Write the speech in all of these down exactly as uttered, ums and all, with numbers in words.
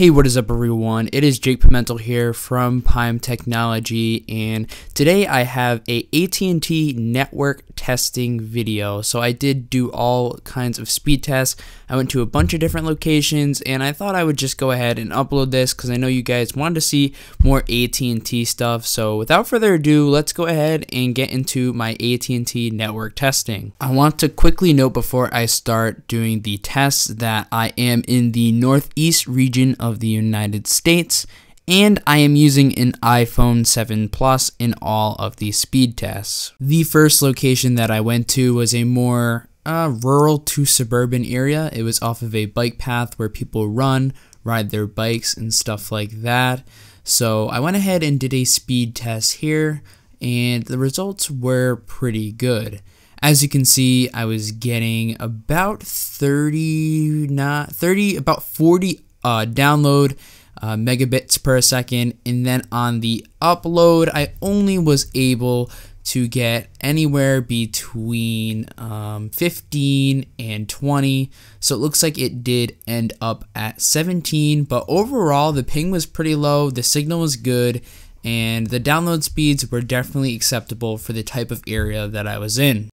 Hey, what is up everyone? It is Jake Pimentel here from PIME Technology, and today I have a A T and T network testing video. So I did do all kinds of speed tests. I went to a bunch of different locations, and I thought I would just go ahead and upload this because I know you guys wanted to see more A T and T stuff. So without further ado, let's go ahead and get into my A T and T network testing. I want to quickly note before I start doing the tests that I am in the northeast region of of the United States, and I am using an iPhone seven Plus in all of the speed tests. The first location that I went to was a more uh, rural to suburban area. It was off of a bike path where people run, ride their bikes, and stuff like that. So I went ahead and did a speed test here, and the results were pretty good. As you can see, I was getting about thirty, not thirty, about forty Uh, download uh, megabits per second, and then on the upload I only was able to get anywhere between um, fifteen and twenty, so it looks like it did end up at seventeen, but overall the ping was pretty low, the signal was good, and the download speeds were definitely acceptable for the type of area that I was in.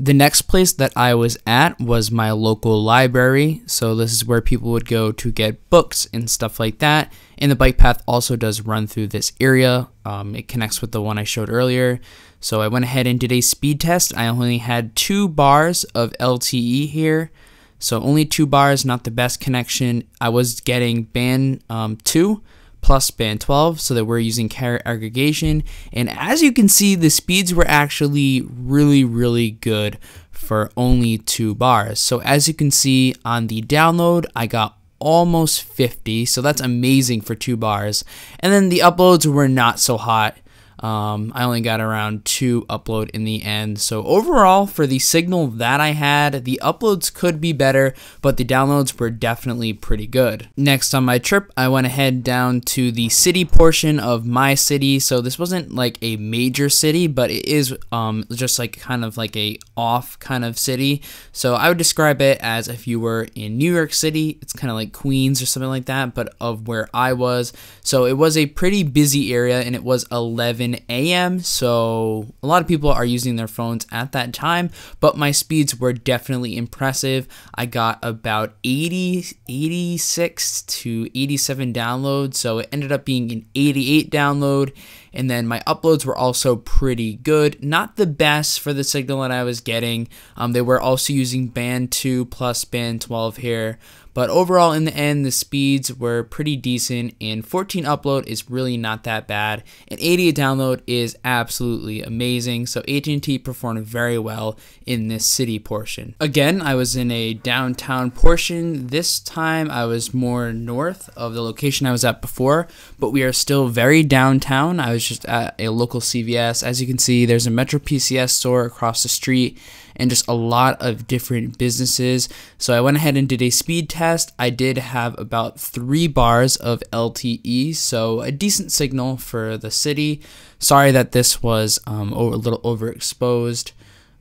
The next place that I was at was my local library, so this is where people would go to get books and stuff like that, and the bike path also does run through this area. Um, it connects with the one I showed earlier, so I went ahead and did a speed test. I only had two bars of L T E here, so only two bars, not the best connection. I was getting band um, two plus band twelve, so that we're using carrier aggregation, and as you can see the speeds were actually really really good for only two bars. So as you can see on the download I got almost fifty, so that's amazing for two bars, and then the uploads were not so hot. Um, I only got around two upload in the end. So overall for the signal that I had, the uploads could be better, but the downloads were definitely pretty good. Next on my trip, I went ahead down to the city portion of my city. So this wasn't like a major city, but it is um, just like kind of like a off kind of city. So I would describe it as if you were in New York City, it's kind of like Queens or something like that, but of where I was. So it was a pretty busy area, and it was eleven a m so a lot of people are using their phones at that time, but my speeds were definitely impressive. I got about eighty, eighty-six to eighty-seven downloads, so it ended up being an eighty-eight download, and then my uploads were also pretty good. Not the best for the signal that I was getting. Um, they were also using band two plus band twelve here, but overall in the end the speeds were pretty decent, and fourteen upload is really not that bad, and eighty-eight download is absolutely amazing. So A T and T performed very well in this city portion. Again, I was in a downtown portion. This time I was more north of the location I was at before, but we are still very downtown. I was just at a local C V S. As you can see, there's a MetroPCS store across the street, and just a lot of different businesses. So I went ahead and did a speed test. I did have about three bars of L T E, so a decent signal for the city. Sorry that this was um, over, a little overexposed.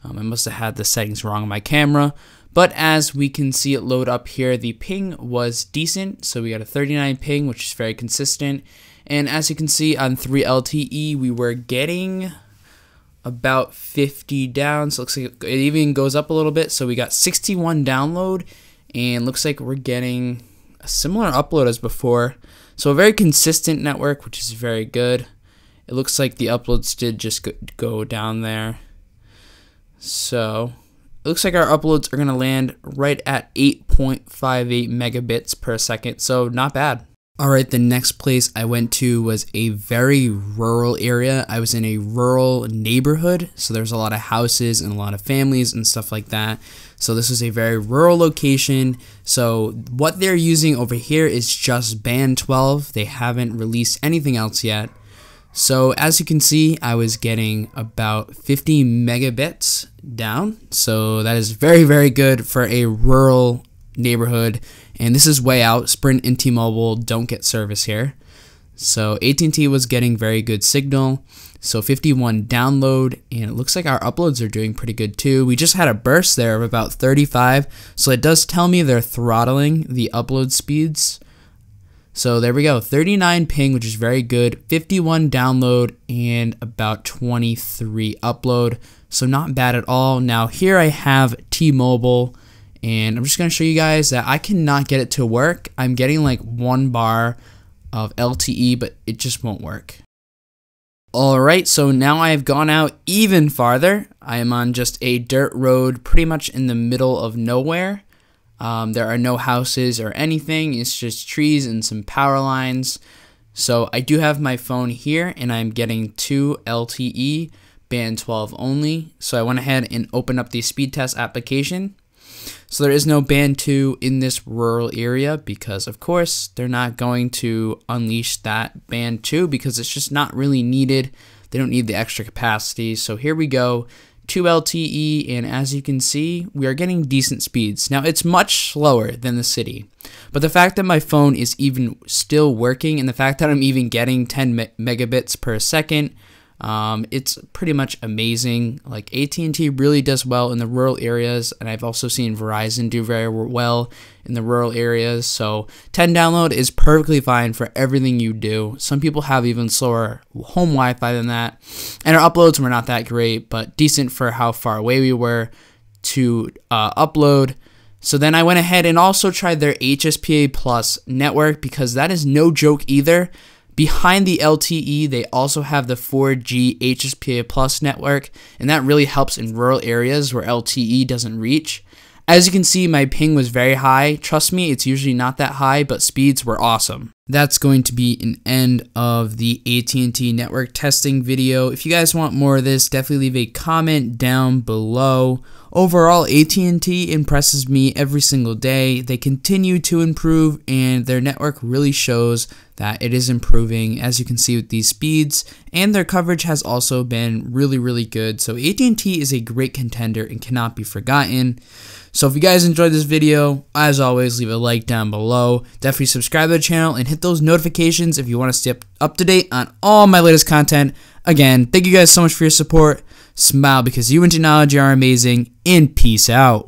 Um, I must have had the settings wrong on my camera. But as we can see it load up here, the ping was decent. So we got a thirty-nine ping, which is very consistent. And as you can see on three L T E, we were getting about fifty down, so looks like it even goes up a little bit. So we got sixty-one download, and looks like we're getting a similar upload as before. So a very consistent network, which is very good. It looks like the uploads did just go down there. So it looks like our uploads are gonna land right at eight point five eight megabits per second, so not bad. Alright, the next place I went to was a very rural area. I was in a rural neighborhood, so there's a lot of houses and a lot of families and stuff like that. So this is a very rural location. So what they're using over here is just band twelve. They haven't released anything else yet. So as you can see, I was getting about fifty megabits down. So that is very, very good for a rural neighborhood, and this is way out. Sprint and T-Mobile don't get service here, So A T and T was getting very good signal. So fifty-one download, and it looks like our uploads are doing pretty good too. We just had a burst there of about thirty-five, so it does tell me they're throttling the upload speeds. So there we go, thirty-nine ping, which is very good, fifty-one download, and about twenty-three upload. So not bad at all. Now here I have T-Mobile, and I'm just gonna show you guys that I cannot get it to work. I'm getting like one bar of L T E, but it just won't work. Alright, so now I've gone out even farther. I am on just a dirt road pretty much in the middle of nowhere. Um, there are no houses or anything. It's just trees and some power lines. So I do have my phone here, and I'm getting two L T E, band twelve only. So I went ahead and opened up the speed test application. So there is no band two in this rural area because, of course, they're not going to unleash that band two because it's just not really needed. They don't need the extra capacity. So here we go, two L T E, and as you can see, we are getting decent speeds. Now, it's much slower than the city, but the fact that my phone is even still working and the fact that I'm even getting ten megabits per second, Um, it's pretty much amazing. Like, A T and T really does well in the rural areas, and I've also seen Verizon do very well in the rural areas. So ten download is perfectly fine for everything you do. Some people have even slower home Wi-Fi than that, and our uploads were not that great, but decent for how far away we were to uh, upload. So then I went ahead and also tried their H S P A plus network, because that is no joke either. Behind the L T E, they also have the four G H S P A plus network, and that really helps in rural areas where L T E doesn't reach. As you can see, my ping was very high. Trust me, it's usually not that high, but speeds were awesome. That's going to be an end of the A T and T network testing video. If you guys want more of this, definitely leave a comment down below. Overall, A T and T impresses me every single day. They continue to improve, and their network really shows that it is improving, as you can see with these speeds, and their coverage has also been really, really good. So A T and T is a great contender and cannot be forgotten. So if you guys enjoyed this video, as always, leave a like down below. Definitely subscribe to the channel and hit those notifications if you want to stay up to date on all my latest content. Again, thank you guys so much for your support. Smile because you and technology are amazing, and peace out.